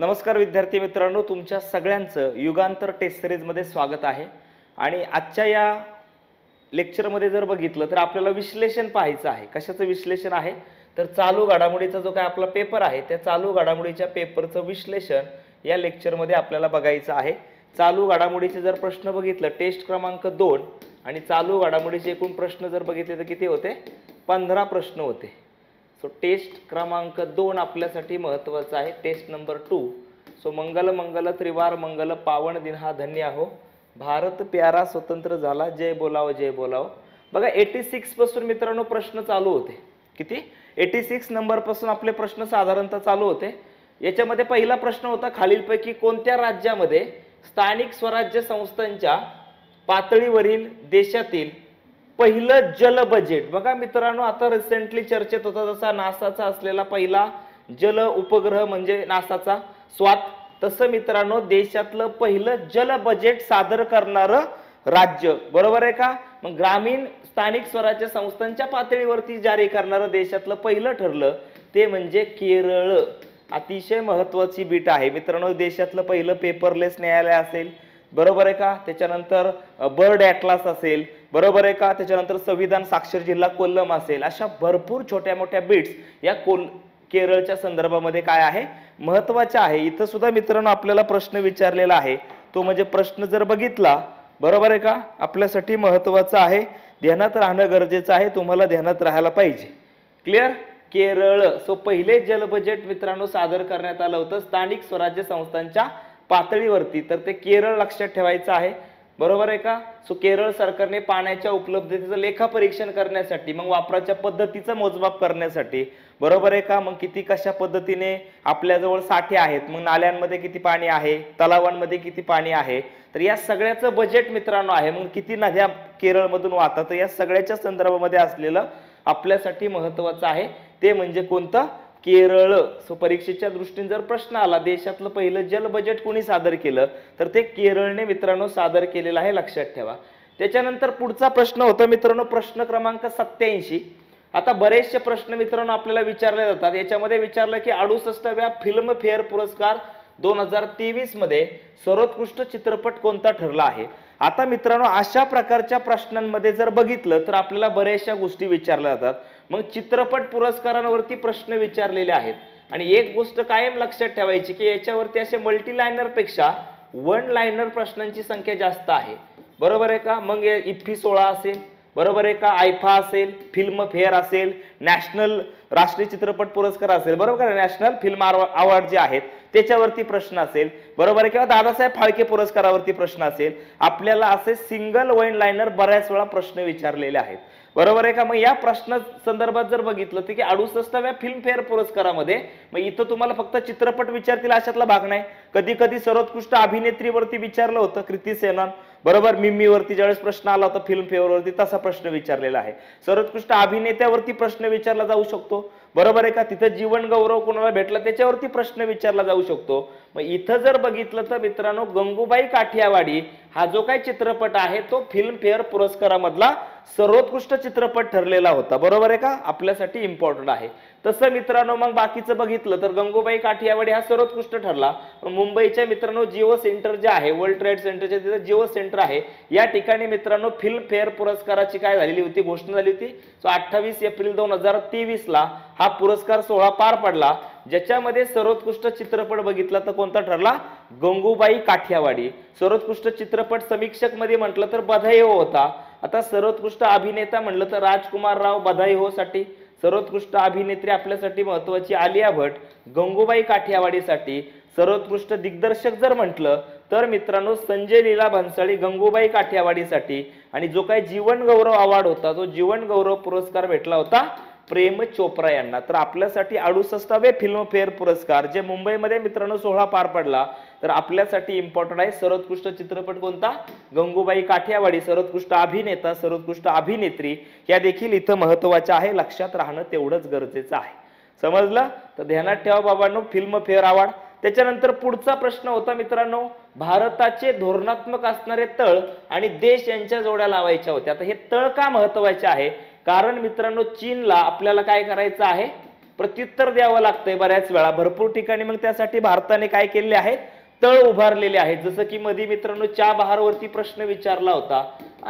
नमस्कार विद्यार्थी मित्रांनो, तुमच्या सगळ्यांचं युगांतर टेस्ट सिरीजमध्ये स्वागत आहे। आणि आजच्या या लेक्चरमध्ये जर बघितलं तर आपल्याला विश्लेषण पाहायचं आहे। कशाचं विश्लेषण आहे तर चालू घडामोडीचा जो काय आपला पेपर आहे त्या चालू घडामोडीच्या पेपरचं विश्लेषण या लेक्चरमध्ये आपल्याला बघायचं आहे। चालू घडामोडीचे जर प्रश्न बघितलं टेस्ट क्रमांक 2 आणि चालू घडामोडीचे एकूण प्रश्न जर बघितले तर किती होते, 15 प्रश्न होते। तो टेस्ट क्रमांक 2 आपल्यासाठी महत्त्वाचा आहे, टेस्ट नंबर 2। सो मंगल मंगल त्रिवार मंगल पावन दिन हा धन्य हो, भारत प्यारा स्वतंत्र झाला, जय बोलाओ जय बोलाओ। बघा 86 पासून मित्रांनो प्रश्न चालू होते। किती 86 नंबर पासून आपले प्रश्न साधारणतः चालू होते। याच्यामध्ये पहिला प्रश्न होता, खालीलपैकी कोणत्या राज्यामध्ये स्थानिक स्वराज्य संस्थांच्या पातळीवरील देशातील पहिला जल बजेट। बघा मित्रांनो, आता रिसेंटली चर्चेत होता जसा नासाचा असलेला पहिला जल उपग्रह म्हणजे नासाचा स्वात, तसे मित्रांनो देशातलं पहिलं जल बजेट सादर करणारं राज्य, बरोबर आहे का? मग ग्रामीण स्थानिक स्वराज्य संस्थांच्या पातळीवरती जारी करणारं देशातलं पहिलं ठरलं ते म्हणजे केरळ। अतिशय महत्त्वाची बीट आहे मित्रांनो। देशातलं पहिलं पेपरलेस न्यायालय असेल, बरोबर आहे का? त्याच्यानंतर बर्ड ॲटलास असेल, बरोबर आहे का? त्याच्यानंतर संविधान साक्षर जिल्हा कोल्लम असेल। अशा भरपूर छोट्या मोठ्या बिट्स या केरळच्या संदर्भामध्ये काय आहे, महत्त्वाचे आहे। इथं सुद्धा मित्रांनो आपल्याला प्रश्न विचारलेला आहे, तो म्हणजे प्रश्न जर बघितला, बरोबर आहे का, आपल्यासाठी महत्त्वाचा आहे, ध्यानात राहणं गरजेचं आहे, तुम्हाला ध्यानात राहायला पाहिजे। क्लिअर? केरळ। सो पहिले जल बजेट मित्रांनो सादर करण्यात आलं होतं स्थानिक स्वराज्य संस्थांच्या पातळीवरती, तर ते केरळ लक्षात ठेवायचं आहे, बरोबर आहे का? सो केरळ सरकारने पाण्याच्या उपलब्धतेचं लेखापरीक्षण करण्यासाठी, मग वापराच्या पद्धतीचं मोजमाप करण्यासाठी, बरोबर आहे का, मग किती कशा पद्धतीने आपल्याजवळ साठे आहेत, मग नाल्यांमध्ये किती पाणी आहे, तलावांमध्ये किती पाणी आहे, तर या सगळ्याचं बजेट मित्रांनो आहे। मग किती नद्या केरळमधून वाहतात, तर या सगळ्याच्या संदर्भामध्ये असलेलं आपल्यासाठी महत्त्वाचं आहे, ते म्हणजे कोणतं, केरळ। सो परीक्षेच्या दृष्टीने जर प्रश्न आला देशातलं पहिलं जल बजेट कोणी सादर केलं तर ते केरळने मित्रांनो सादर केलेलं आहे, लक्षात ठेवा। त्याच्यानंतर पुढचा प्रश्न होता मित्रांनो प्रश्न क्रमांक 87। आता बरेचसे प्रश्न मित्रांनो आपल्याला विचारले जातात। याच्यामध्ये विचारलं की 68व्या फिल्म फेअर पुरस्कार 2023 मध्ये सर्वोत्कृष्ट चित्रपट कोणता ठरला आहे। आता मित्रांनो अशा प्रकारच्या प्रश्नांमध्ये जर बघितलं तर आपल्याला बऱ्याचशा गोष्टी विचारल्या जातात। मग चित्रपट पुरस्कारांवरती प्रश्न विचारलेले आहेत आणि एक गोष्ट कायम लक्षात ठेवायची की याच्यावरती असे मल्टीलाइनर पेक्षा वन लाइनर प्रश्नांची संख्या जास्त आहे, बरोबर आहे का? मग इफ्फी 16 असेल, बरोबर आहे का, आयफा असेल, फिल्म फेअर असेल, नॅशनल राष्ट्रीय चित्रपट पुरस्कार असेल, बरोबर आहे, नॅशनल फिल्म अवॉर्ड जे आहेत त्याच्यावरती प्रश्न असेल, बरोबर आहे, किंवा दादासाहेब फाळके पुरस्कारावरती प्रश्न असेल। आपल्याला असे सिंगल वन लाइनर बऱ्याच वेळा प्रश्न विचारलेले आहेत, बरोबर आहे का? मग या प्रश्न संदर्भात जर बघितलं तर की 68व्या फिल्म फेअर पुरस्कारामध्ये मग इथं तुम्हाला फक्त चित्रपट विचारतील अशातला भाग नाही। कधी कधी सर्वोत्कृष्ट अभिनेत्रीवरती विचारलं होतं, कृती सेनन, बरोबर, मिमीवरती ज्यावेळेस प्रश्न आला होता फिल्म फेअरवरती तसा प्रश्न विचारलेला आहे। सर्वोत्कृष्ट अभिनेत्यावरती प्रश्न विचारला जाऊ शकतो, बरोबर आहे का? तिथे जीवन गौरव कोणाला भेटला त्याच्यावरती प्रश्न विचारला जाऊ शकतो। मग इथं जर बघितलं तर मित्रांनो गंगूबाई काठियावाडी हा जो काही चित्रपट आहे तो फिल्म फेअर पुरस्कारामधला सर्वोत्कृष्ट चित्रपट ठरलेला होता, बरोबर आहे का? आपल्यासाठी इम्पॉर्टंट आहे। तसं मित्रांनो मग बाकीचं बघितलं तर गंगूबाई काठियावाडी हा सर्वोत्कृष्ट ठरला। मुंबईच्या मित्रांनो जिओ सेंटर जे आहे, वर्ल्ड ट्रेड सेंटरचे तिथे जिओ सेंटर आहे, या ठिकाणी मित्रांनो फिल्म फेअर पुरस्काराची काय झालेली होती, घोषणा झाली होती। सो 28 एप्रिल 2023 ला हा पुरस्कार सोहळा पार पडला, ज्याच्यामध्ये सर्वोत्कृष्ट चित्रपट बघितला तर कोणता ठरला, गंगूबाई काठियावाडी। सर्वोत्कृष्ट चित्रपट समीक्षक मध्ये म्हटलं तर बधाई हो होता। आता सर्वोत्कृष्ट अभिनेता म्हटलं तर राजकुमार राव बधाई हो साठी, सर्वोत्कृष्ट अभिनेत्री आपल्यासाठी महत्त्वाची आलिया भट गंगूबाई काठियावाडीसाठी, सर्वोत्कृष्ट दिग्दर्शक जर म्हटलं तर मित्रांनो संजय लीला भन्साळी गंगूबाई काठियावाडीसाठी, आणि जो काही जीवन गौरव अवॉर्ड होता तो जीवन गौरव पुरस्कार भेटला होता प्रेम चोप्रा यांना। तर आपल्यासाठी 68वे फिल्मफेअर पुरस्कार जे मुंबईमध्ये मित्रांनो सोहळा पार पडला तर आपल्यासाठी इम्पॉर्टंट आहे। सर्वोत्कृष्ट चित्रपट कोणता, गंगूबाई काठियावाडी, सर्वोत्कृष्ट अभिनेता, सर्वोत्कृष्ट अभिनेत्री या देखील इथं महत्त्वाच्या आहे, लक्षात राहणं तेवढंच गरजेचं आहे। समजलं? तर ध्यानात ठेवा बाबांनो फिल्मफेअर अवॉर्ड। त्याच्यानंतर पुढचा प्रश्न होता मित्रांनो भारताचे धोरणात्मक असणारे तळ आणि देश यांच्या जोड्या लावायच्या होत्या। आता हे तळ का महत्त्वाचे आहे, कारण मित्रांनो चीनला आपल्याला काय करायचं आहे, प्रत्युत्तर द्यावं लागतंय बऱ्याच वेळा। भरपूर ठिकाणी मग त्यासाठी भारताने काय केले आहे, तळ उभारलेले आहे। जसं की मध्ये मित्रांनो चाबहारवरती प्रश्न विचारला होता,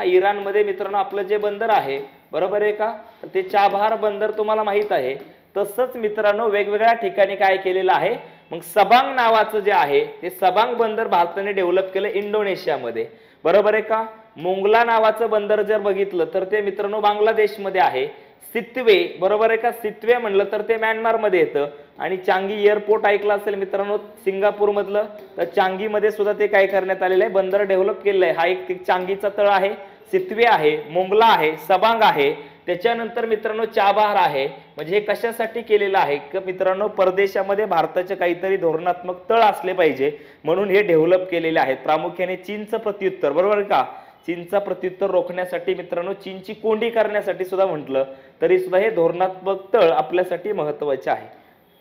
इराण मध्ये मित्रांनो आपलं जे बंदर आहे बरोबर आहे का, ते चाबहार बंदर तुम्हाला माहित आहे। तसंच मित्रांनो वेगवेगळ्या ठिकाणी काय केलेलं आहे, मग सबांग नावाचं जे आहे ते सबांग बंदर भारताने डेव्हलप केलं इंडोनेशियामध्ये बरोबर आहे का। मोंगला नावाचं बंदर जर बघितलं तर ते मित्रांनो बांगलादेशमध्ये आहे। सित्वे बरोबर आहे का, सित्वे म्हटलं तर ते म्यानमार मध्ये येतं। आणि चांगी एअरपोर्ट ऐकलं असेल मित्रांनो सिंगापूर मधलं, तर चांगी मध्ये सुद्धा ते काय करण्यात आलेलं आहे, बंदर डेव्हलप केलेलं आहे। हा एक चांगीचा तळ आहे, सित्वे आहे, मोंगला आहे, सबांग आहे, त्याच्यानंतर मित्रांनो चाबहार आहे। म्हणजे हे कशासाठी केलेलं आहे की मित्रांनो परदेशामध्ये भारताचे काहीतरी धोरणात्मक तळ असले पाहिजे म्हणून हे डेव्हलप केलेले आहेत। प्रामुख्याने चीनचं प्रत्युत्तर बरोबर का, चीनचा प्रत्युत्तर रोखण्यासाठी मित्रांनो चीनची कोंडी करण्यासाठी सुद्धा म्हटलं तरी सुद्धा हे धोरणात्मक तळ आपल्यासाठी महत्त्वाचे आहे।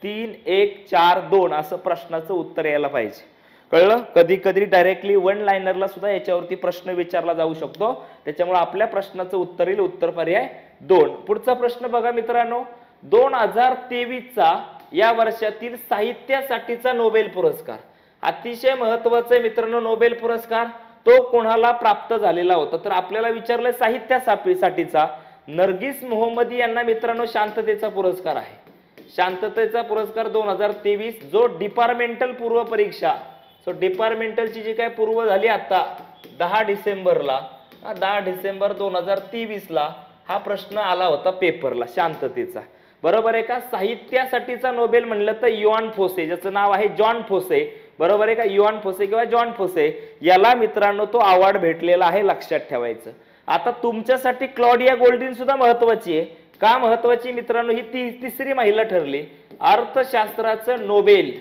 3, 1, 4, 2 असं प्रश्नाचं उत्तर यायला पाहिजे, कळलं। कधी कधी डायरेक्टली वन लाइनरला सुद्धा याच्यावरती प्रश्न विचारला जाऊ शकतो, त्याच्यामुळे आपल्या प्रश्नाचं उत्तर येईल उत्तर पर्याय 2। पुढचा प्रश्न बघा मित्रांनो, 2023 चा या वर्षातील साहित्यासाठीचा नोबेल पुरस्कार, अतिशय महत्त्वाचा मित्रांनो नोबेल पुरस्कार, तो कोणाला प्राप्त झालेला होता तर आपल्याला विचारलंय साहित्यासाठीचा। नर्गिस मोहम्मदी यांना मित्रांनो शांततेचा पुरस्कार आहे, शांततेचा पुरस्कार 2023, जो डिपार्टमेंटल पूर्व परीक्षा, सो डिपार्टमेंटलची जी काय पूर्व झाली आता 10 डिसेंबरला, 10 डिसेंबर 2023 ला हा प्रश्न आला होता पेपरला शांततेचा बरोबर आहे का। साहित्यासाठीचा नोबेल म्हटलं तर युआन फोसे, ज्याचं नाव आहे जॉन फोसे बरोबर आहे का, युआन फोसे किंवा जॉन फोसे याला मित्रांनो तो अवॉर्ड भेटलेला आहे, लक्षात ठेवायचं। आता तुमच्यासाठी क्लॉडिया गोल्डिन सुद्धा महत्वाची आहे, का महत्वाची मित्रांनो, ही तिसरी महिला ठरली अर्थशास्त्राचं नोबेल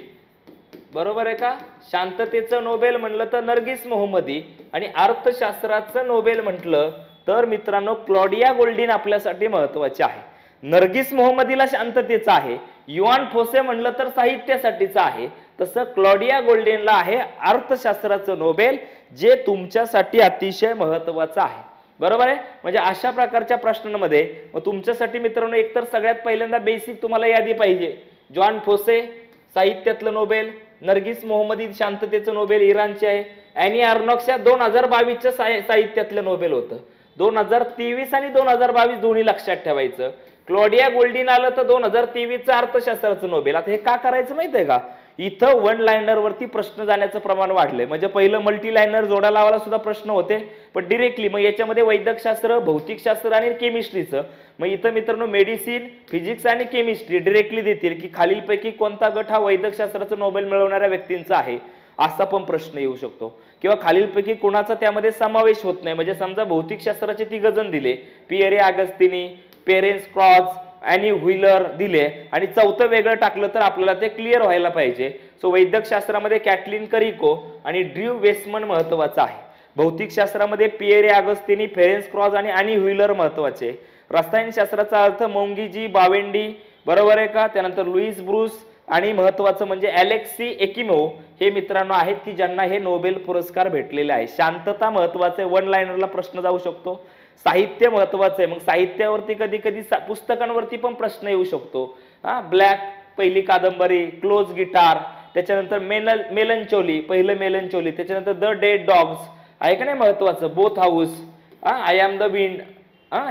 बरोबर आहे का। शांततेचं नोबेल म्हटलं तर नर्गिस मोहम्मदी आणि अर्थशास्त्राचं नोबेल म्हटलं तर मित्रांनो क्लॉडिया गोल्डिन आपल्यासाठी महत्वाची आहे। नर्गिस मोहम्मदीला शांततेचा आहे, युआन फोसे म्हटलं तर साहित्यासाठीचं आहे, तसं क्लॉडिया गोल्डिनला आहे अर्थशास्त्राचं नोबेल, जे तुमच्यासाठी अतिशय महत्त्वाचं आहे बरोबर आहे। म्हणजे अशा प्रकारच्या प्रश्नांमध्ये तुमच्यासाठी मित्रांनो एकतर सगळ्यात पहिल्यांदा बेसिक तुम्हाला यादी पाहिजे, जॉन फोसे साहित्यातलं नोबेल, नर्गिस मोहम्मदी शांततेचं नोबेल इराणचे आहे, आणि आर्नॉक्सच्या 2022 च्या साहित्यातलं नोबेल होतं। 2023 आणि 2022 दोन्ही लक्षात ठेवायचं। क्लॉडिया गोल्डिन आलं तर 2023 चा अर्थशास्त्राचं नोबेल। आता हे का करायचं माहिती आहे का, इथं वन लाइनर वरती प्रश्न जाण्याचं प्रमाण वाढलंय। म्हणजे पहिलं मल्टी लाइनर जोडा लावायला सुद्धा प्रश्न होते, पण डिरेक्टली मग याच्यामध्ये वैद्यकशास्त्र, भौतिकशास्त्र आणि केमिस्ट्रीचं, मग इथं मित्रांनो मेडिसिन, फिजिक्स आणि केमिस्ट्री डिरेक्टली देतील की खालीलपैकी कोणता गट हा वैद्यकशास्त्राचं नोबेल मिळवणाऱ्या व्यक्तींचा आहे असा पण प्रश्न येऊ शकतो, किंवा खालीलपैकी कोणाचा त्यामध्ये समावेश होत नाही। म्हणजे समजा भौतिकशास्त्राचे 3 जण दिले, पिएरे अगस्तिनी, पेरेन्स क्रॉस आणि व्हीलर दिले, आणि 4th वेगळं टाकलं तर आपल्याला ते क्लिअर व्हायला पाहिजे। सो वैद्यकशास्त्रामध्ये कॅटलिन करिको आणि ड्र्यू वेस्टमन महत्त्वाचा आहे, भौतिकशास्त्रामध्ये पिएरे अगस्तिनी, पेरेन्स क्रॉस आणि व्हीलर महत्त्वाचे, रसायनशास्त्राचा अर्थ मोंगीजी, बावेंडी बरोबर आहे का, त्यानंतर लुईस ब्रूस आणि महत्त्वाचं म्हणजे अलेक्सी एकिमोव हे मित्रांनो आहेत की ज्यांना हे नोबेल पुरस्कार भेटलेले आहे। शांतता महत्त्वाचे, वन लाइनरला प्रश्न जाऊ शकतो, साहित्य महत्त्वाचं आहे, मग साहित्यावरती कधी कधी पुस्तकांवरती पण प्रश्न येऊ शकतो। ब्लॅक पहिली कादंबरी, क्लोज गिटार, त्याच्यानंतर मेलनचोली पहिलं मेलनचोली, त्याच्यानंतर द डेड डॉग्स आहे का नाही महत्त्वाचं, both house, I am the wind,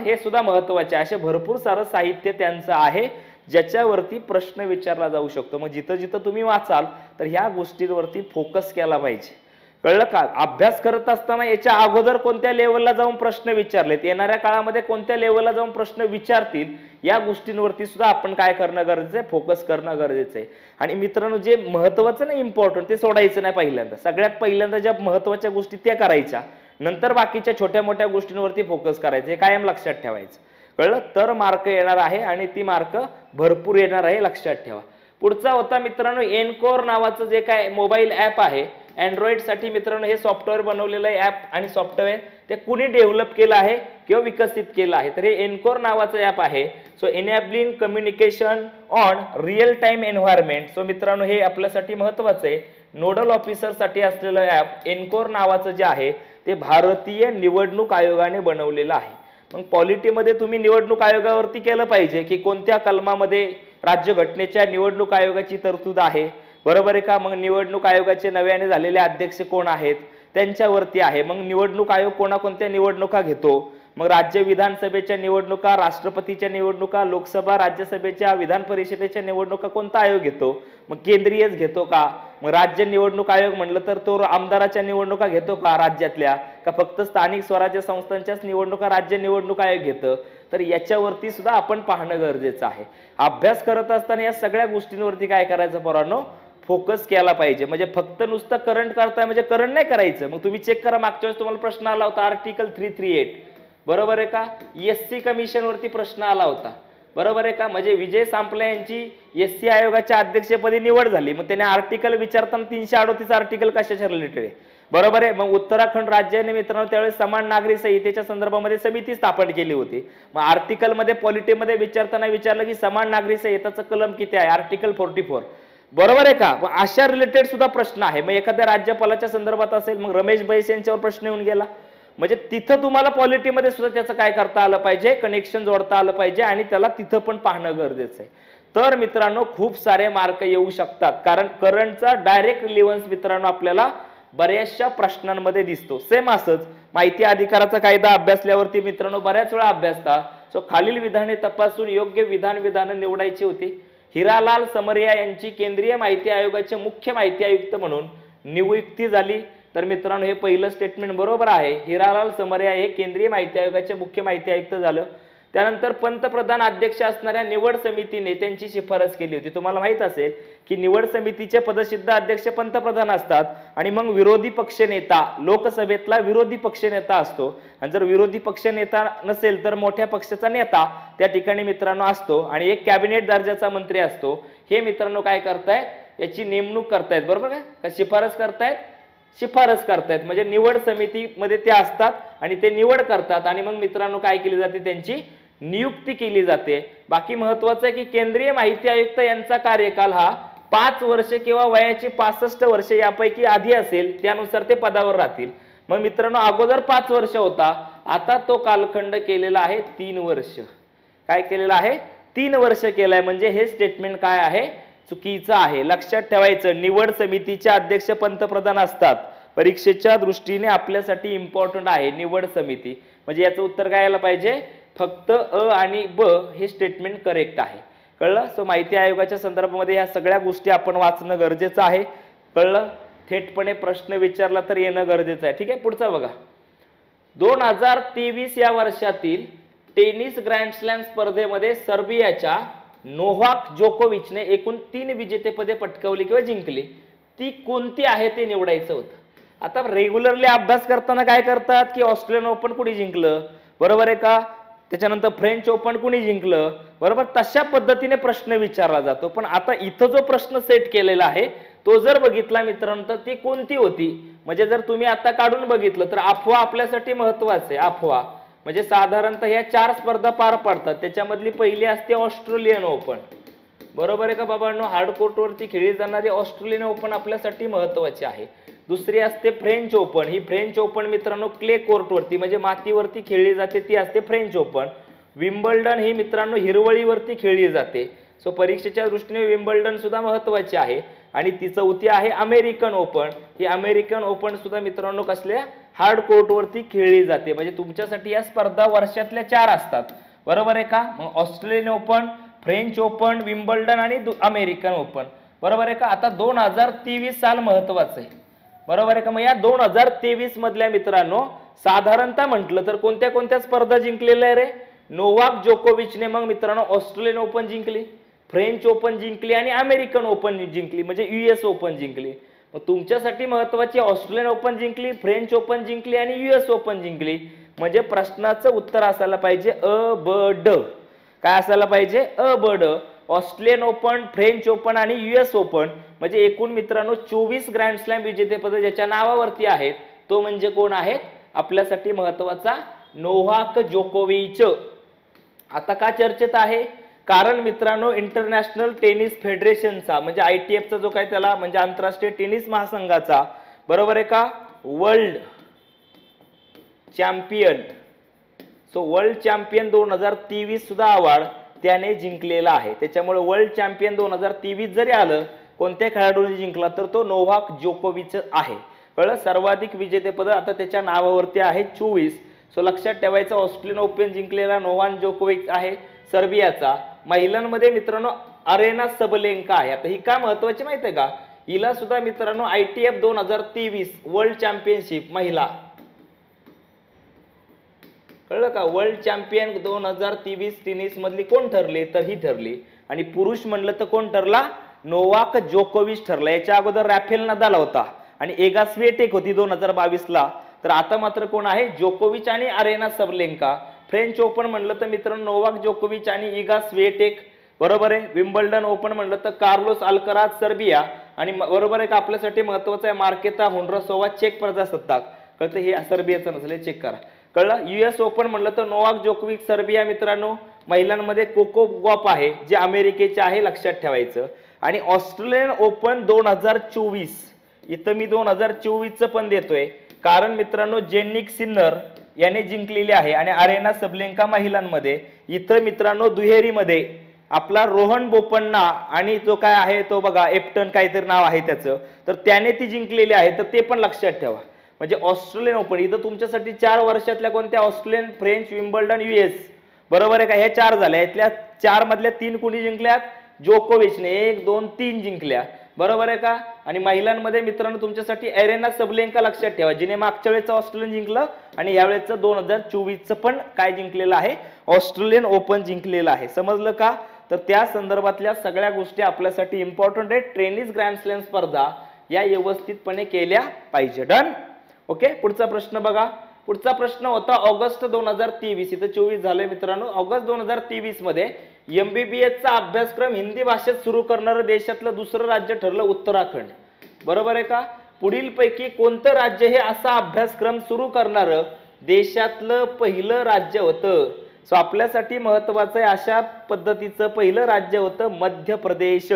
हे सुद्धा महत्त्वाचे। असे भरपूर सारं साहित्य त्यांचं आहे ज्याच्यावरती प्रश्न विचारला जाऊ शकतो। मग जिथं जिथं तुम्ही वाचाल तर ह्या गोष्टींवरती फोकस केला पाहिजे, कळलं का। अभ्यास करत असताना याच्या अगोदर कोणत्या लेवलला जाऊन प्रश्न विचारलेत, येणाऱ्या काळामध्ये कोणत्या लेवलला जाऊन प्रश्न विचारतील, या गोष्टींवरती सुद्धा आपण काय करणं गरजेचं आहे, फोकस करणं गरजेचं आहे। आणि मित्रांनो जे महत्त्वाचं ना इम्पॉर्टंट ते सोडायचं नाही पहिल्यांदा, सगळ्यात पहिल्यांदा ज्या महत्त्वाच्या गोष्टी त्या करायच्या, नंतर बाकीच्या छोट्या मोठ्या गोष्टींवरती फोकस करायचं, हे कायम लक्षात ठेवायचं, कळलं तर मार्क येणार आहे आणि ती मार्क भरपूर येणार आहे, लक्षात ठेवा। पुढचा होता मित्रांनो एनकोर नावाचं जे काय मोबाईल ऍप आहे, अँड्रॉइड साठी मित्रांनो हे सॉफ्टवेअर बनवलेलं आहे ऍप, आणि सॉफ्टवेअर ते कुणी डेव्हलप केलं आहे किंवा विकसित केलं आहे तर हे एनकोर नावाचं ऍप आहे। So enabling communication on real time environment, so मित्रांनो हे आपल्यासाठी महत्वाचं आहे। नोडल ऑफिसरसाठी असलेलं ऍप एनकोर नावाचं जे आहे ते भारतीय निवडणूक आयोगाने बनवलेलं आहे। मग पॉलिटीमध्ये तुम्ही निवडणूक आयोगावरती केलं पाहिजे की कोणत्या कलमामध्ये राज्य घटनेच्या निवडणूक आयोगाची तरतूद आहे, बरोबर आहे का? मग निवडणूक आयोगाचे नव्याने झालेले अध्यक्ष कोण आहेत, त्यांच्यावरती आहे. मग निवडणूक आयोग कोणाकोणत्या निवडणुका घेतो? मग राज्य विधानसभेच्या निवडणुका, राष्ट्रपतीच्या निवडणुका, लोकसभा, राज्यसभेच्या, विधान परिषदेच्या निवडणुका कोणता आयोग घेतो? मग केंद्रीयच घेतो का? मग राज्य निवडणूक आयोग म्हटलं तर तो आमदाराच्या निवडणुका घेतो का राज्यातल्या, का फक्त स्थानिक स्वराज्य संस्थांच्याच निवडणुका राज्य निवडणूक आयोग घेतं? तर याच्यावरती सुद्धा आपण पाहणं गरजेचं आहे. अभ्यास करत असताना या सगळ्या गोष्टींवरती काय करायचं पोरांनो, फोकस केला पाहिजे. म्हणजे फक्त नुसतं करंट करताय म्हणजे करंट नाही करायचं. मग तुम्ही चेक करा, मागच्या वेळेस तुम्हाला प्रश्न आला होता आर्टिकल 338, बरोबर आहे का? एससी कमिशन वरती प्रश्न आला होता, बरोबर आहे का? म्हणजे विजय सांपले यांची एससी आयोगाच्या अध्यक्षपदी निवड झाली, मग त्याने आर्टिकल विचारताना 338 आर्टिकल कशाच्या रिलेटेड आहे, बरोबर आहे? मग उत्तराखंड राज्याने मित्रांनो त्यावेळेस समान नागरी संहितेच्या संदर्भामध्ये समिती स्थापन केली होती. मग आर्टिकल मध्ये पॉलिटीमध्ये विचारताना विचारलं की समान नागरी संहिताचं कलम किती आहे, आर्टिकल 44, बरोबर आहे का? मग अशा रिलेटेड सुद्धा प्रश्न आहे. मग एखाद्या राज्यपालाच्या संदर्भात असेल, मग रमेश बैस यांच्यावर प्रश्न येऊन गेला. म्हणजे तिथं तुम्हाला पॉलिटीमध्ये सुद्धा त्याचं काय करता आलं पाहिजे, कनेक्शन जोडता आलं पाहिजे आणि त्याला तिथं पण पाहणं गरजेचं आहे. तर मित्रांनो खूप सारे मार्क येऊ शकतात, कारण करंटचा डायरेक्ट रिलेव्हन्स मित्रांनो आपल्याला बऱ्याचशा प्रश्नांमध्ये दिसतो. सेम असंच माहिती अधिकाराचा कायदा अभ्यासल्यावरती मित्रांनो बऱ्याच वेळा अभ्यासता सो खालील विधाने तपासून योग्य विधान निवडायची होती. हिरालाल समरिया यांची केंद्रीय माहिती आयोगाचे मुख्य माहिती आयुक्त म्हणून नियुक्ती झाली. तर मित्रांनो हे पहिलं स्टेटमेंट बरोबर आहे, हिरालाल समरिया हे केंद्रीय माहिती आयोगाचे मुख्य माहिती आयुक्त झालं. त्यानंतर पंतप्रधान अध्यक्ष असणाऱ्या निवड समितीने त्यांची शिफारस केली होती. तुम्हाला माहित असेल की निवड समितीचे पदसिद्ध अध्यक्ष पंतप्रधान असतात आणि मग विरोधी पक्षनेता, लोकसभेतला विरोधी पक्षनेता असतो, आणि जर विरोधी पक्षनेता नसेल तर मोठ्या पक्षाचा नेता त्या ठिकाणी मित्रांनो असतो, आणि एक कॅबिनेट दर्जाचा मंत्री असतो. हे मित्रांनो काय करतायत, याची नेमणूक करतायत, बरोबर का? शिफारस करतायत, शिफारस करतायत म्हणजे निवड समितीमध्ये ते असतात आणि ते निवड करतात, आणि मग मित्रांनो काय केली जाते, त्यांची नियुक्ती केली जाते. बाकी महत्वाचं आहे की केंद्रीय माहिती आयुक्त यांचा कार्यकाल हा 5 वर्ष किंवा वयाची 65 वर्ष यापैकी आधी असेल त्यानुसार ते पदावर राहतील. मग मित्रांनो अगोदर 5 वर्ष होता, आता तो कालखंड केलेला आहे 3 वर्ष. काय केलेला आहे, 3 वर्ष केलाय. म्हणजे हे स्टेटमेंट काय आहे, चुकीचं आहे. लक्षात ठेवायचं, निवड समितीचे अध्यक्ष पंतप्रधान असतात. परीक्षेच्या दृष्टीने आपल्यासाठी इम्पॉर्टंट आहे निवड समिती. म्हणजे याचं उत्तर काय यायला पाहिजे, फक्त अ आणि ब हे स्टेटमेंट करेक्ट आहे. कळलं? सो माहिती आयोगाच्या संदर्भामध्ये या सगळ्या गोष्टी आपण वाचणं गरजेचं आहे. कळलं? थेटपणे प्रश्न विचारला तर येणं गरजेचं आहे. ठीक आहे, पुढचा बघा. 2023 या वर्षातील टेनिस ग्रँड स्लॅम स्पर्धेमध्ये सर्बियाच्या नोव्हाक जोकोविचने एकूण 3 विजेतेपदे पटकावली किंवा जिंकली, ती कोणती आहे ते निवडायचं होतं. आता रेग्युलरली अभ्यास करताना काय करतात की ऑस्ट्रेलियन ओपन कुणी जिंकलं, बरोबर आहे का? त्याच्यानंतर फ्रेंच ओपन कुणी जिंकलं, बरोबर? तशा पद्धतीने प्रश्न विचारला जातो. पण आता इथं जो प्रश्न सेट केलेला आहे तो जर बघितला मित्रांनो तर ती कोणती होती, म्हणजे जर तुम्ही आता काढून बघितलं तर अफवा आपल्यासाठी महत्वाचं आहे. अफवा म्हणजे साधारणतः या 4 स्पर्धा पार पडतात, त्याच्यामधली पहिली असते ऑस्ट्रेलियन ओपन, बरोबर आहे का बाबांनो? हार्ड कोर्टवरती खेळली जाणारी ऑस्ट्रेलियन ओपन आपल्यासाठी महत्वाची आहे. दुसरी असते फ्रेंच ओपन. ही फ्रेंच ओपन मित्रांनो क्ले कोर्टवरती म्हणजे मातीवरती खेळली जाते, ती असते फ्रेंच ओपन. विम्बल्डन ही मित्रांनो हिरवळीवरती खेळली जाते. सो परीक्षेच्या दृष्टीने विम्बल्डन सुद्धा महत्वाची आहे. आणि ती चौथी आहे अमेरिकन ओपन. ही अमेरिकन ओपन सुद्धा मित्रांनो कसल्या हार्ड कोर्टवरती खेळली जाते. म्हणजे तुमच्यासाठी या स्पर्धा वर्षातल्या 4 असतात, बरोबर आहे का? मग Australian open, French open, Wimbledon आणि अमेरिकन ओपन, बरोबर आहे का? आता 2023 साल महत्वाचं आहे, बरोबर आहे का? मग या 2023 मधल्या मित्रांनो साधारणतः म्हटलं तर कोणत्या कोणत्या स्पर्धा जिंकलेल्या आहे रे? नोवाक जोकोविचने मग मित्रांनो ऑस्ट्रेलियन ओपन जिंकली, फ्रेंच ओपन जिंकली आणि अमेरिकन ओपन जिंकली म्हणजे US ओपन जिंकली. मग तुमच्यासाठी महत्वाची ऑस्ट्रेलियन ओपन जिंकली, फ्रेंच ओपन जिंकली आणि US ओपन जिंकली. म्हणजे प्रश्नाचं उत्तर असायला पाहिजे अ ब ड. काय असायला पाहिजे? अ ब ड. ऑस्ट्रेलियन ओपन, फ्रेंच ओपन आणि US ओपन म्हणजे एकूण मित्रांनो 24 ग्रँड स्लॅम विजेतेपद ज्याच्या नावावरती आहेत तो म्हणजे कोण आहेत? आपल्यासाठी महत्वाचा नोव्हाक जोकोविच. आता का चर्चेत आहे? कारण मित्रांनो इंटरनॅशनल टेनिस फेडरेशनचा म्हणजे ITF चा जो काय त्याला म्हणजे आंतरराष्ट्रीय टेनिस महासंघाचा, बरोबर आहे का, world champion. So world champion 2023 सुद्धा अवॉर्ड त्याने जिंकलेला आहे। त्याच्यामुळे वर्ल्ड चॅम्पियन 2023 जरी आलं कोणत्या खेळाडूने जिंकला तर तो नोव्हाक जोकोविच आहे। कळलं, सर्वाधिक विजेतेपद आता त्याच्या नावावरती आहे 24। सो लक्षात ठेवायचं, ऑस्ट्रेलियन ओपन जिंकलेला नोव्हाक जोकोविच आहे सर्बियाचा। महिलांमध्ये मित्रांनो अरेना सबलेंका आहे। आता ही का महत्त्वाची माहिती आहे का, हिला सुद्धा मित्रांनो ITF 2023 वर्ल्ड चॅम्पियनशिप महिला, कळलं का, वर्ल्ड चॅम्पियन 2023 टेनिस मधली कोण ठरले तर ही ठरली। आणि पुरुष म्हणलं तर कोण ठरला, नोवाक जोकोविच ठरला। याच्या अगोदर राफेल नदाल होता आणि एगा स्विएटेक होती 2022 ला। तर आता मात्र कोण आहे, जोकोविच आणि अरेना सबलेंका। फ्रेंच ओपन म्हटलं तर मित्रांनो नोवाक जोकोविच आणि इगा स्विएटेक, बरोबर आहे। विम्बल्डन ओपन म्हटलं तर कार्लोस अल्काराज सर्बिया, आणि बरोबर आहे का आपल्यासाठी महत्त्वाचं आहे मार्केटा होंड्रासोवा चेक प्रजासत्ताक। कळतं, हे सर्बियाचं नसले चेक करा। कळलं, US ओपन म्हटलं तर नोवाक जोकोविच सर्बिया। मित्रांनो महिलांमध्ये कोकोप गॉप आहे जे अमेरिकेचे आहे, लक्षात ठेवायचं। आणि ऑस्ट्रेलियन ओपन 2024 इथं मी 2024चं पण देतोय, कारण मित्रांनो जेनिक सिन्नर याने जिंकलेले आहे आणि अरेना सबलेंका महिलांमध्ये। इथं मित्रांनो दुहेरीमध्ये आपला रोहन बोपण्णा आणि जो काय आहे तो बघा एप्टन काहीतरी नाव आहे त्याचं, तर त्याने ती जिंकलेली आहे। तर ते पण लक्षात ठेवा, म्हणजे ऑस्ट्रेलियन ओपन इथं तुमच्यासाठी 4 वर्षातल्या कोणत्या ऑस्ट्रेलियन, फ्रेंच, विम्बल्डन, US, बरोबर आहे का, ह्या 4 झाल्या। इथल्या 4 मधल्या 3 कोणी जिंकल्यात, जोकोविचने 1, 2, 3 जिंकल्या, बरोबर आहे का। आणि महिलांमध्ये मित्रांनो तुमच्यासाठी अरेना सबलेंका लक्षात ठेवा, जिने मागच्या वेळेचा ऑस्ट्रेलियन जिंकलं आणि या वेळेचा 2024 पण काय जिंकलेलं आहे, ऑस्ट्रेलियन ओपन जिंकलेलं आहे। समजलं का, तर त्या संदर्भातल्या सगळ्या गोष्टी आपल्यासाठी इम्पॉर्टंट आहे। टेनिस ग्रँड स्लॅम स्पर्धा या व्यवस्थितपणे केल्या पाहिजे। Done, okay. पुढचा प्रश्न बघा, पुढचा प्रश्न होता ऑगस्ट 2023, इथे 24 झाले मित्रांनो। ऑगस्ट 2023 मध्ये MBBS चा अभ्यासक्रम हिंदी भाषेत सुरू करणारे देशातलं दुसरं राज्य ठरलं उत्तराखंड, बरोबर आहे का। पुढीलपैकी कोणतं राज्य हे असा अभ्यासक्रम सुरू करणारे देशातलं पहिलं राज्य होतं। सो आपल्यासाठी महत्त्वाचं आहे, अशा पद्धतीचं पहिलं राज्य होतं मध्य प्रदेश।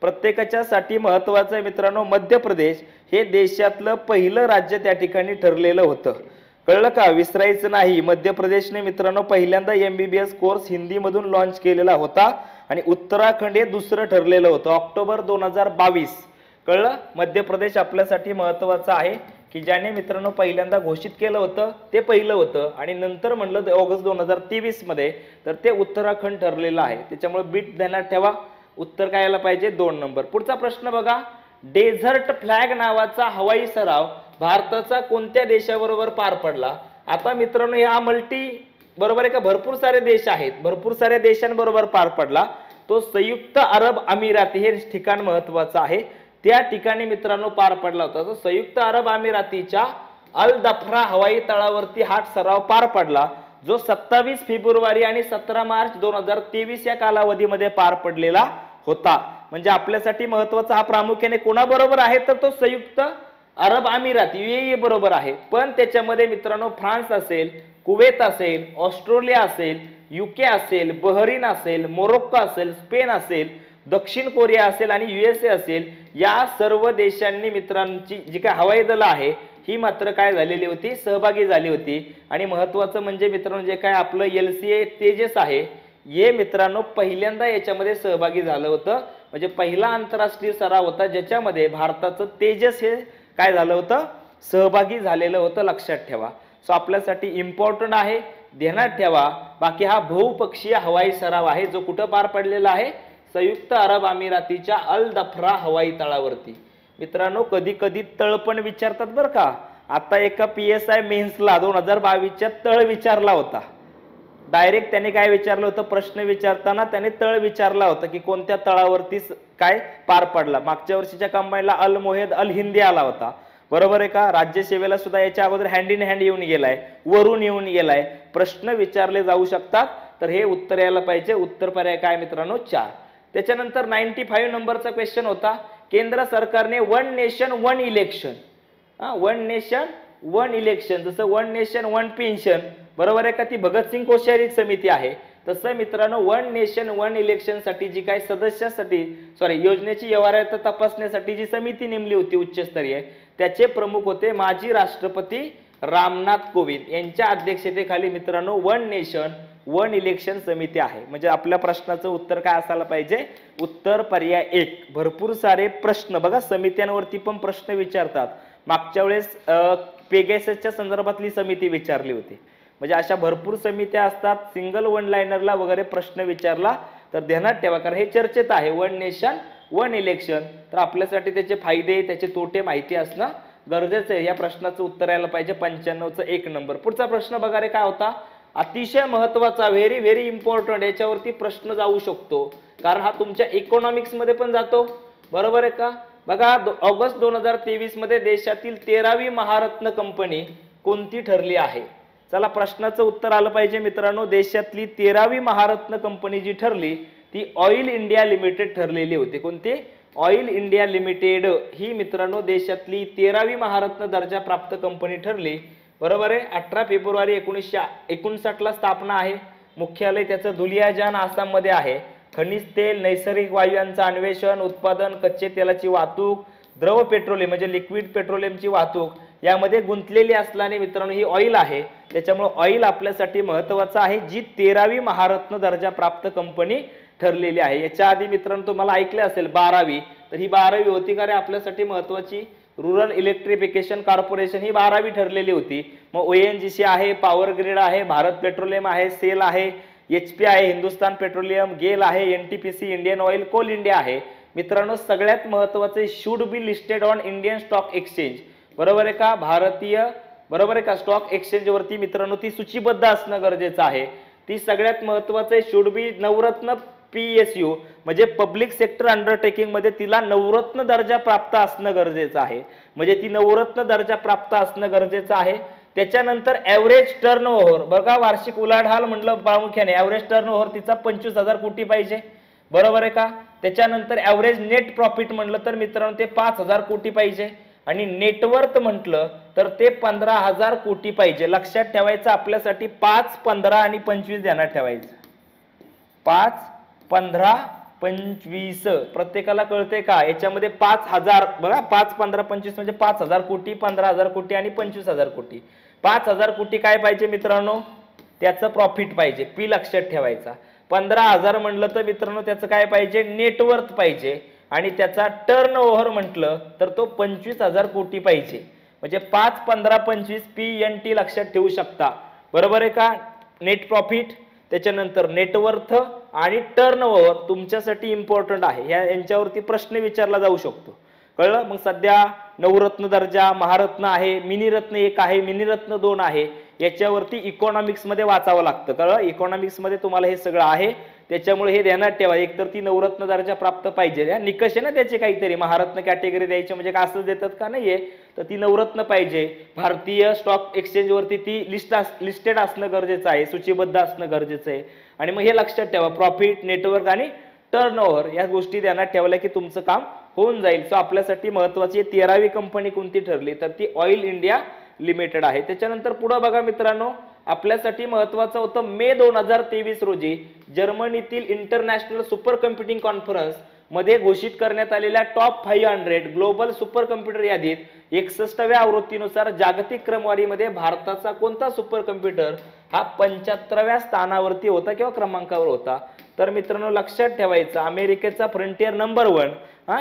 प्रत्येकाच्या साठी महत्त्वाचं आहे मित्रांनो, मध्य प्रदेश हे देशातलं पहिलं राज्य त्या ठिकाणी ठरलेलं होतं। कळलं का, विसरायचं नाही, मध्य प्रदेशने मित्रांनो पहिल्यांदा MBBS कोर्स हिंदी मधून लॉन्च केलेला होता आणि उत्तराखंड हे दुसरं ठरलेलं होतं ऑक्टोबर 2022। कळलं, मध्य प्रदेश आपल्यासाठी महत्त्वाचा आहे की ज्याने मित्रांनो पहिल्यांदा घोषित केलं होतं ते पहिलं होतं, आणि नंतर म्हटलं ऑगस्ट 2023 मध्ये तर ते उत्तराखंड ठरलेलं आहे। त्याच्यामुळे बीट ध्यानात ठेवा, उत्तर काय आलं पाहिजे, 2 नंबर। पुढचा प्रश्न बघा, डेझर्ट फ्लॅग नावाचा हवाई सराव भारताचा कोणत्या देशाबरोबर पार पडला। आता मित्रांनो हा मल्टी, बरोबर आहे का, भरपूर सारे देश आहेत, भरपूर सारे देशांबरोबर पार पडला तो संयुक्त अरब अमिराती हे ठिकाण महत्त्वाचं आहे, त्या ठिकाणी मित्रांनो पार पडला होता। तो संयुक्त अरब अमिरातीच्या अल दफरा हवाई तळावरती हा सराव पार पडला जो 27 फेब्रुवारी आणि 17 मार्च 2023 या कालावधीमध्ये पार पडलेला होता। म्हणजे आपल्यासाठी महत्त्वाचा हा प्रामुख्याने कोणाबरोबर आहे तर तो संयुक्त अरब अमिरात UAE बरोबर आहे, पण त्याच्यामध्ये मित्रांनो फ्रान्स असेल, कुवेत असेल, ऑस्ट्रेलिया असेल, UK असेल, बहरीन असेल, मोरोक्को असेल, स्पेन असेल, दक्षिण कोरिया असेल आणि USA असेल, या सर्व देशांनी मित्रांची जी काय हवाई दल आहे ही मात्र काय झालेली होती, सहभागी झाली होती। आणि महत्त्वाचं म्हणजे मित्रांनो जे काय आपलं LCA तेजस आहे हे मित्रांनो पहिल्यांदा याच्यामध्ये सहभागी झालं होतं, म्हणजे पहिला आंतरराष्ट्रीय सराव होता ज्याच्यामध्ये भारताचं तेजस हे काय झालं होतं, सहभागी झालेलं होतं। लक्षात ठेवा, सो आपल्यासाठी इम्पॉर्टंट आहे, ध्यानात ठेवा। बाकी हा बहुपक्षीय हवाई सराव आहे जो कुठं पार पडलेला आहे, संयुक्त अरब अमिरातीच्या अल दफरा हवाई तळावरती। मित्रांनो कधी कधी तळ पण विचारतात बरं का, आता एका PSI मेन्सला 2022च्या तळ विचारला होता, डायरेक्ट त्याने काय विचारलं होतं, प्रश्न विचारताना त्याने तळ विचारला होता की कोणत्या तळावरती काय पार पडला। मागच्या वर्षीच्या कंबाईनला अल मोहेद अल हिंदी आला होता, बरोबर आहे का। राज्यसेवेला सुद्धा याच्या अगोदर हँड इन हँड येऊन गेलाय, वरून येऊन गेलाय, प्रश्न विचारले जाऊ शकतात। तर हे उत्तर यायला पाहिजे, उत्तर पर्याय काय मित्रांनो 4। त्याच्यानंतर 95 नंबरचा क्वेश्चन होता, केंद्र सरकारने one nation one election, one nation one election, जसं वन नेशन वन पेन्शन, बरोबर आहे का, ती भगतसिंग कोश्यारी समिती आहे, तसं मित्रांनो वन नेशन वन इलेक्शन साठी जी काय सदस्यासाठी योजनेची व्यवहार्यता तपासण्यासाठी जी समिती नेमली होती उच्चस्तरीय, त्याचे प्रमुख होते माजी राष्ट्रपती रामनाथ कोविंद यांच्या अध्यक्षतेखाली मित्रांनो वन नेशन वन इलेक्शन समिती आहे। म्हणजे आपल्या प्रश्नाचं उत्तर काय असायला पाहिजे, उत्तर पर्याय 1। भरपूर सारे प्रश्न बघा समित्यांवरती पण प्रश्न विचारतात, मागच्या वेळेस पेगेससच्या संदर्भातली समिती विचारली होती। म्हणजे अशा भरपूर समित्या असतात, सिंगल वन लाइनरला वगैरे प्रश्न विचारला तर ध्यानात ठेवा, कारण हे चर्चेत आहे वन नेशन वन इलेक्शन। तर आपल्यासाठी त्याचे फायदे त्याचे तोटे माहिती असणं गरजेचं आहे। या प्रश्नाचं उत्तर यायला पाहिजे 95 चं 1 नंबर। पुढचा प्रश्न बघा रे काय होता, अतिशय महत्त्वाचा, व्हेरी व्हेरी इम्पॉर्टंट। याच्यावरती प्रश्न जाऊ शकतो कारण हा तुमच्या इकॉनॉमिक्स मध्ये पण जातो, बरोबर आहे का। बघा ऑगस्ट 2023 मध्ये देशातील 13वी महारत्न कंपनी कोणती ठरली आहे। चला प्रश्नाचं उत्तर आलं पाहिजे मित्रांनो, देशातली 13वी महारत्न कंपनी जी ठरली ती ऑइल इंडिया लिमिटेड ठरलेली होती। कोणती? ऑइल इंडिया लिमिटेड ही मित्रांनो देशातली 13वी महारत्न दर्जा प्राप्त कंपनी ठरली, बरोबर आहे। 18 फेब्रुवारी 1959 ला स्थापना आहे, मुख्यालय त्याचं धुलियाजान आसाम मध्ये आहे। खनिज तेल, नैसर्गिक वायूंचं अन्वेषण, उत्पादन, कच्चे तेलाची वाहतूक, द्रव पेट्रोलियम म्हणजे लिक्विड पेट्रोलियमची वाहतूक यामध्ये गुंतलेली असल्याने मित्रांनो ही ऑइल आहे, त्याच्यामुळे ऑइल आपल्यासाठी महत्त्वाचं आहे, जी 13वी महारत्न दर्जा प्राप्त कंपनी ठरलेली आहे। याच्या आधी मित्रांनो तुम्हाला ऐकले असेल 12वी, तर ही 12वी होती का रे आपल्यासाठी महत्त्वाची। रूरल इलेक्ट्रिफिकेशन कॉर्पोरेशन ही 12वी ठरलेली होती। मग ONGC आहे, पॉवर ग्रिड आहे, भारत पेट्रोलियम आहे, सेल आहे, HP आहे, हिंदुस्तान पेट्रोलियम, गेल आहे, NTPC, इंडियन ऑइल, कोल इंडिया आहे। मित्रांनो सगळ्यात महत्त्वाचे should be listed on Indian stock exchange, बरोबर आहे का, भारतीय, बरोबर आहे का, स्टॉक एक्सचेंज वरती मित्रांनो ती सूचीबद्ध असणं गरजेचं आहे। ती सगळ्यात महत्त्वाचे शुड बी नवरत्न PSU म्हणजे पब्लिक सेक्टर अंडरटेकिंग मध्ये तिला नवरत्न दर्जा प्राप्त असणं गरजेचं आहे, म्हणजे ती नवरत्न दर्जा प्राप्त असणं गरजेचं आहे। त्याच्यानंतर एव्हरेज टर्नओव्हर बघा वार्षिक उलाढाल म्हटलं प्रामुख्याने एव्हरेज टर्नओव्हर तिचा 25,000 कोटी पाहिजे, बरोबर आहे का। त्याच्यानंतर एव्हरेज नेट प्रॉफिट म्हटलं तर मित्रांनो ते 5,000 कोटी पाहिजे आणि नेटवर्थ म्हटलं तर ते 15,000 कोटी पाहिजे। लक्षात ठेवायचं आपल्यासाठी 5, 15 आणि 25 ध्यानात ठेवायचं, 5, 15, 25 प्रत्येकाला कळते का। याच्यामध्ये 5,000 बघा 5, 15, 25 म्हणजे 5,000 कोटी, 15,000 कोटी आणि 25,000 कोटी। 5,000 कोटी काय पाहिजे मित्रांनो, त्याचं प्रॉफिट पाहिजे, पी लक्षात ठेवायचा। 15,000 म्हटलं तर मित्रांनो त्याचं काय पाहिजे, नेटवर्थ पाहिजे आणि त्याचा टर्नओव्हर म्हटलं तर तो 25,000 कोटी पाहिजे। म्हणजे 5, 15, 25 PNT लक्षात ठेवू शकता, बरोबर आहे का। नेट प्रॉफिट त्याच्यानंतर नेटवर्थ आणि टर्नओव्हर तुमच्यासाठी इम्पॉर्टंट आहे, यांच्यावरती प्रश्न विचारला जाऊ शकतो, कळलं। मग सध्या नवरत्न दर्जा, महारत्न आहे, मिनीरत्न 1 आहे, मिनीरत्न 2 आहे, याच्यावरती इकॉनॉमिक्स मध्ये वाचावं लागतं, कळलं। इकॉनॉमिक्स मध्ये तुम्हाला हे सगळं आहे, त्याच्यामुळे हे ध्यानात ठेवा। एकतर ती नवरत्न दर्जा प्राप्त पाहिजे, या निकष आहे ना त्याचे काहीतरी, महारत्न कॅटेगरी द्यायचे म्हणजे का असं देतात का नाहीये, तर ती नवरत्न पाहिजे। भारतीय स्टॉक एक्सचेंज वरती ती लिस्टेड असणं गरजेचं आहे, सूचीबद्ध असणं गरजेचं आहे। आणि मग हे लक्षात ठेवा प्रॉफिट, नेटवर्क आणि टर्नओव्हर या गोष्टी ध्यानात ठेवल्या की तुमचं काम होऊन जाईल। सो आपल्यासाठी महत्त्वाची 13वी कंपनी कोणती ठरली तर ती ऑइल इंडिया लिमिटेड आहे। त्याच्यानंतर पुढे बघा मित्रांनो आपल्यासाठी महत्त्वाचं होतं मे 2023 रोजी जर्मनीतील इंटरनॅशनल सुपर कम्प्युटिंग कॉन्फरन्स मध्ये घोषित करण्यात आलेल्या टॉप 500 ग्लोबल सुपर कम्प्युटर यादीत 61व्या आवृत्तीनुसार जागतिक क्रमवारीमध्ये भारताचा कोणता सुपर कम्प्युटर हा 75व्या स्थानावरती होता किंवा क्रमांकावर होता। तर मित्रांनो लक्षात ठेवायचं अमेरिकेचा फ्रंटियर नंबर 1,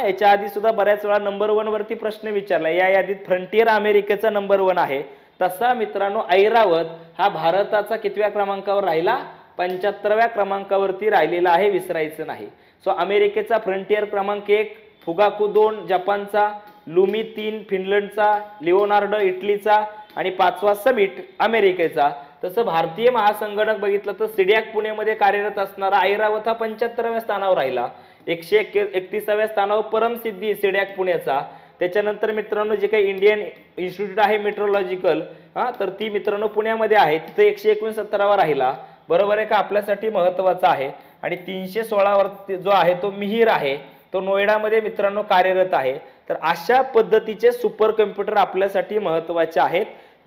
याच्या आधी सुद्धा बऱ्याच वेळा नंबर 1 वरती प्रश्न विचारला, या यादीत फ्रंटियर अमेरिकेचा नंबर 1 आहे। तसा मित्रांनो ऐरावत हा भारताचा कितव्या क्रमांकावर राहिला, 75व्या क्रमांकावरती राहिलेला आहे, विसरायचं नाही। सो अमेरिकेचा फ्रंटियर क्रमांक 1, फुगाकू 2 जपानचा, लुमी 3 फिनलंडचा, लिओनार्डो इटलीचा आणि 5वा समिट अमेरिकेचा। तसं भारतीय महासंगणक बघितलं तर सिडॅक पुणेमध्ये कार्यरत असणारा ऐरावत हा 75व्या स्थानावर राहिला, 131व्या स्थानावर परमसिद्धी सिडॅक पुणेचा। त्याच्यानंतर मित्रांनो जे काही इंडियन इन्स्टिट्यूट आहे मेट्रोलॉजिकल तर ती मित्रांनो पुण्यामध्ये आहे, तिथे 169वा राहिला, बरोबर आहे का, आपल्यासाठी महत्त्वाचा आहे। आणि 316 वरती जो आहे तो मिहीर आहे, तो नोएडामध्ये मित्रांनो कार्यरत आहे। तर अशा पद्धतीचे सुपर कम्प्युटर आपल्यासाठी महत्त्वाचे आहेत,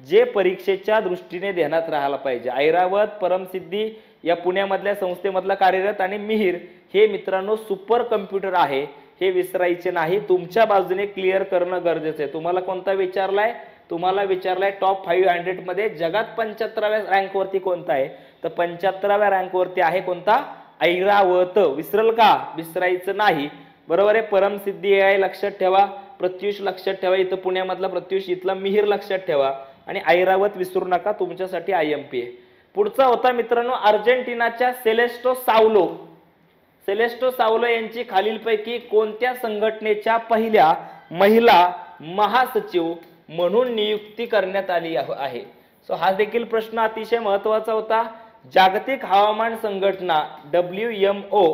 जे परीक्षेच्या दृष्टीने ध्यानात राहायला पाहिजे। ऐरावत, परमसिद्धी या पुण्यामधल्या संस्थेमधला कार्यरत आणि मिहीर हे मित्रांनो सुपर कम्प्युटर आहे, हे विसरायचे नाही, तुमच्या बाजूने क्लिअर करणं गरजेचं आहे। तुम्हाला कोणता विचारलाय, तुम्हाला विचारलाय टॉप 500 मध्ये जगात 75व्या रँकवरती कोणता आहे, तर 75व्या रँकवरती आहे कोणता? ऐरावत. विसरल का? विसरायचं नाही. बरोबर आहे. परमसिद्धी आहे लक्षात ठेवा, प्रत्युष लक्षात ठेवा, इथं पुण्यामधला प्रत्युष, इथला मिहीर लक्षात ठेवा आणि ऐरावत विसरू नका, तुमच्यासाठी आयएमपी आहे. पुढचा होता मित्रांनो अर्जेंटिनाच्या सेलेस्टो सावलो. सेलेस्टो सावलो यांची खालीलपैकी कोणत्या संघटनेच्या पहिल्या महिला महासचिव म्हणून नियुक्ती करण्यात आली आहे? सो हा देखील प्रश्न अतिशय महत्त्वाचा होता. जागतिक हवामान संघटना WHO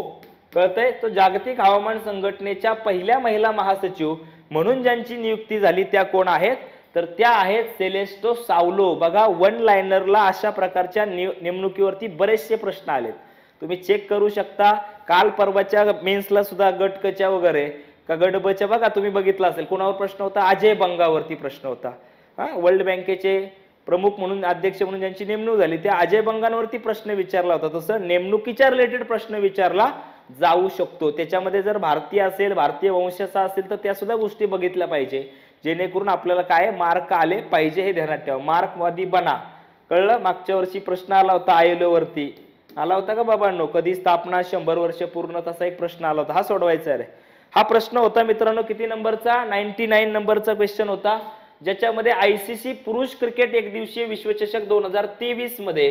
कळतंय, तो जागतिक हवामान संघटनेच्या पहिल्या महिला महासचिव म्हणून ज्यांची नियुक्ती झाली त्या कोण आहेत? तर त्या आहेत सेलेस्टो सावलो. बघा वन लाइनरला अशा प्रकारच्या नेमणुकीवरती बरेचसे प्रश्न आलेत, तुम्ही चेक करू शकता. काल परवाच्या मेन्सला सुद्धा गट क च्या वगैरे का गट ब च्या बघा तुम्ही बघितला असेल, कोणावर प्रश्न होता? अजय बंगावरती प्रश्न होता. हा, वर्ल्ड बँकेचे प्रमुख म्हणून अध्यक्ष म्हणून ज्यांची नेमणूक झाली त्या अजय बंगावरती प्रश्न विचारला होता. तसं नेमणुकीच्या रिलेटेड प्रश्न विचारला जाऊ शकतो. त्याच्यामध्ये जर भारतीय असेल, भारतीय वंशाचा असेल तर त्या सुद्धा गोष्टी बघितल्या पाहिजे, जेणेकरून आपल्याला काय मार्क आले पाहिजे हे ध्यानात ठेवा. मार्कवादी बना, कळलं? मागच्या वर्षी प्रश्न आला होता ILO वरती, आला होता का बाबांनो? कधी स्थापना 100 वर्ष पूर्ण, तसा एक प्रश्न आला होता, हा सोडवायचा रे. हा प्रश्न होता मित्रांनो किती नंबरचा? 99 नंबरचा क्वेश्चन होता, ज्याच्यामध्ये ICC पुरुष क्रिकेट एक दिवसीय विश्वचषक 2023 मध्ये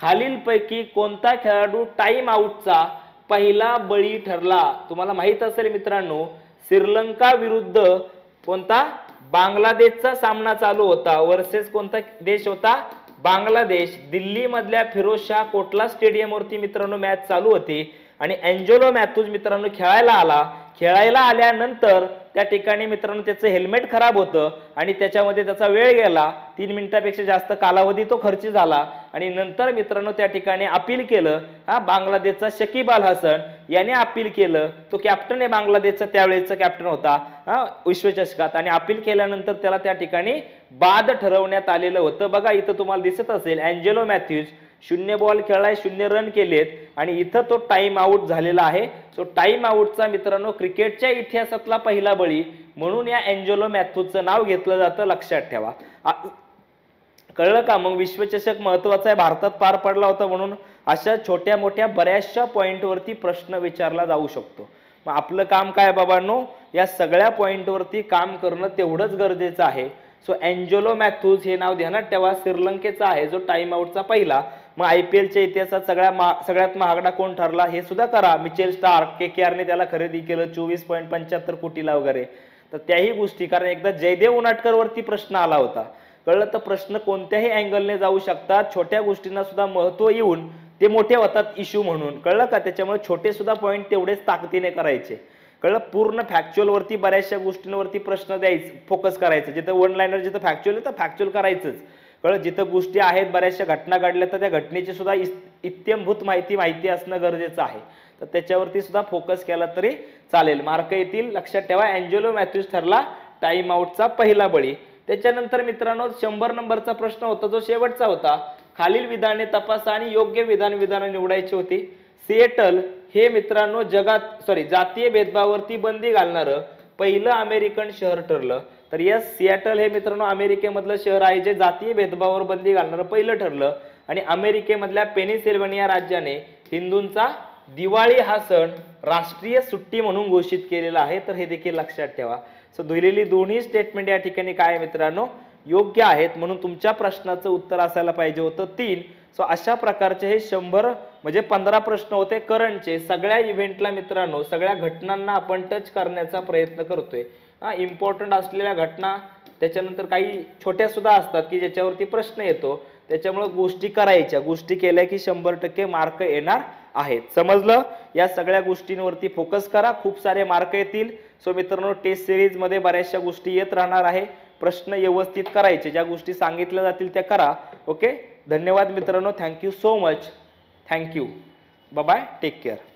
खालीलपैकी कोणता खेळाडू टाइम आउटचा पहिला बळी ठरला? तुम्हाला माहित असेल मित्रांनो, श्रीलंका विरुद्ध कोणता बांगलादेशचा सामना चालू होता, वर्सेस कोणता देश होता? बांगलादेश. दिल्ली मधल्या फिरोज शाह कोटला स्टेडियम वरती मित्रांनो मॅच चालू होती आणि एंजेलो मॅथ्यूज मित्रांनो खेळायला आला. खेळायला आल्यानंतर त्या ठिकाणी मित्रांनो त्याचं हेल्मेट खराब होतं आणि त्याच्यामध्ये त्याचा वेळ गेला, 3 मिनिटापेक्षा जास्त कालावधी तो खर्च झाला आणि नंतर मित्रांनो त्या ठिकाणी अपील केलं. हा, बांगलादेशचा शकीब अल हसन याने अपील केलं, तो कॅप्टन आहे बांगलादेशचा, त्यावेळेचा कॅप्टन होता हा विश्वचषकात, आणि अपील केल्यानंतर त्याला त्या ठिकाणी बाद ठरवण्यात आलेलं होतं. बघा इथं तुम्हाला दिसत असेल एंजेलो मॅथ्यूज 0 बॉल खेळलाय, 0 रन केलेत आणि इथं तो टाइम आउट झालेला आहे. सो टाइम आउटचा मित्रांनो क्रिकेटच्या इतिहासातला पहिला बळी म्हणून या एंजेलो मॅथ्यूजचं नाव घेतलं जातं, लक्षात ठेवा. कळलं का? मग विश्वचषक महत्वाचा आहे, भारतात पार पडला होता म्हणून अशा छोट्या मोठ्या बऱ्याचशा पॉइंटवरती प्रश्न विचारला जाऊ शकतो. मग आपलं काम काय बाबांनो? या सगळ्या पॉइंटवरती काम करणं तेवढंच गरजेचं आहे. सो एंजेलो मॅथ्यूज हे नाव ध्यानात ठेवा, श्रीलंकेचा आहे जो टाइम आउटचा पहिला. मग IPLच्या इतिहासात सगळ्यात महागडा कोण ठरला हे सुद्धा करा. मिचेल स्टार्क, KKRने त्याला खरेदी केलं 24.75 कोटीला वगैरे, तर त्याही गोष्टी, कारण एकदा जयदेव उनाटकर वरती प्रश्न आला होता, कळलं? तर प्रश्न कोणत्याही अँगलने जाऊ शकतात, छोट्या गोष्टींना सुद्धा महत्व येऊन ते मोठे होतात इश्यू म्हणून, कळलं का? त्याच्यामुळे छोटे सुद्धा पॉईंट तेवढेच ताकदीने करायचे, कळलं? पूर्ण फॅक्च्युअल वरती बऱ्याचशा गोष्टींवरती प्रश्न द्यायचे, फोकस करायचं. जिथं वन लाइनर, जिथं फॅक्च्युअल आहे तर फॅक्च्युअल करायचंच, कळलं? जिथं गोष्टी आहेत बऱ्याचशा घटना घडल्या तर त्या घटनेची सुद्धा इत्यंभूत माहिती असणं गरजेचं आहे, तर त्याच्यावरती सुद्धा फोकस केला तरी चालेल, मार्क येतील, लक्षात ठेवा. एंजेलो मॅथ्यूज ठरला टाइम आउटचा पहिला बळी. त्याच्यानंतर मित्रांनो 100 नंबरचा प्रश्न होता जो शेवटचा होता. खालील विधाने तपासा आणि योग्य विधान निवडायची होती. सिएटल हे मित्रांनो जातीय भेदभावावरती बंदी घालणारं पहिलं अमेरिकन शहर ठरलं. तर यस, सिएटल हे मित्रांनो अमेरिकेमधलं शहर आहे जे जातीय भेदभावावर बंदी घालणारं पहिलं ठरलं आणि अमेरिकेमधल्या पेनिसिल्व्हानिया राज्याने हिंदूंचा दिवाळी हा सण राष्ट्रीय सुट्टी म्हणून घोषित केलेला आहे, तर हे देखील लक्षात ठेवा. सो दिलेली दोन्ही स्टेटमेंट या ठिकाणी काय मित्रांनो योग्य आहेत, म्हणून तुमच्या प्रश्नाचं उत्तर असायला पाहिजे होतं 3. सो अशा प्रकारचे हे 100 म्हणजे 15 प्रश्न होते करंटचे. सगळ्या इव्हेंटला मित्रांनो, सगळ्या घटनांना आपण टच करण्याचा प्रयत्न करतोय. हा, इम्पॉर्टंट असलेल्या घटना, त्याच्यानंतर काही छोट्या सुद्धा असतात की ज्याच्यावरती प्रश्न येतो, त्याच्यामुळे गोष्टी करायच्या, गोष्टी केल्या की 100% मार्क येणार आहेत. समजलं? या सगळ्या गोष्टींवरती फोकस करा, खूप सारे मार्क येतील. सो मित्रांनो टेस्ट सिरीज मध्ये बऱ्याचशा गोष्टी येत राहणार आहे, प्रश्न व्यवस्थित करायचे, ज्या गोष्टी सांगितल्या जातील त्या करा. ओके, धन्यवाद मित्रांनो, thank you so much, thank you, bye bye, take care.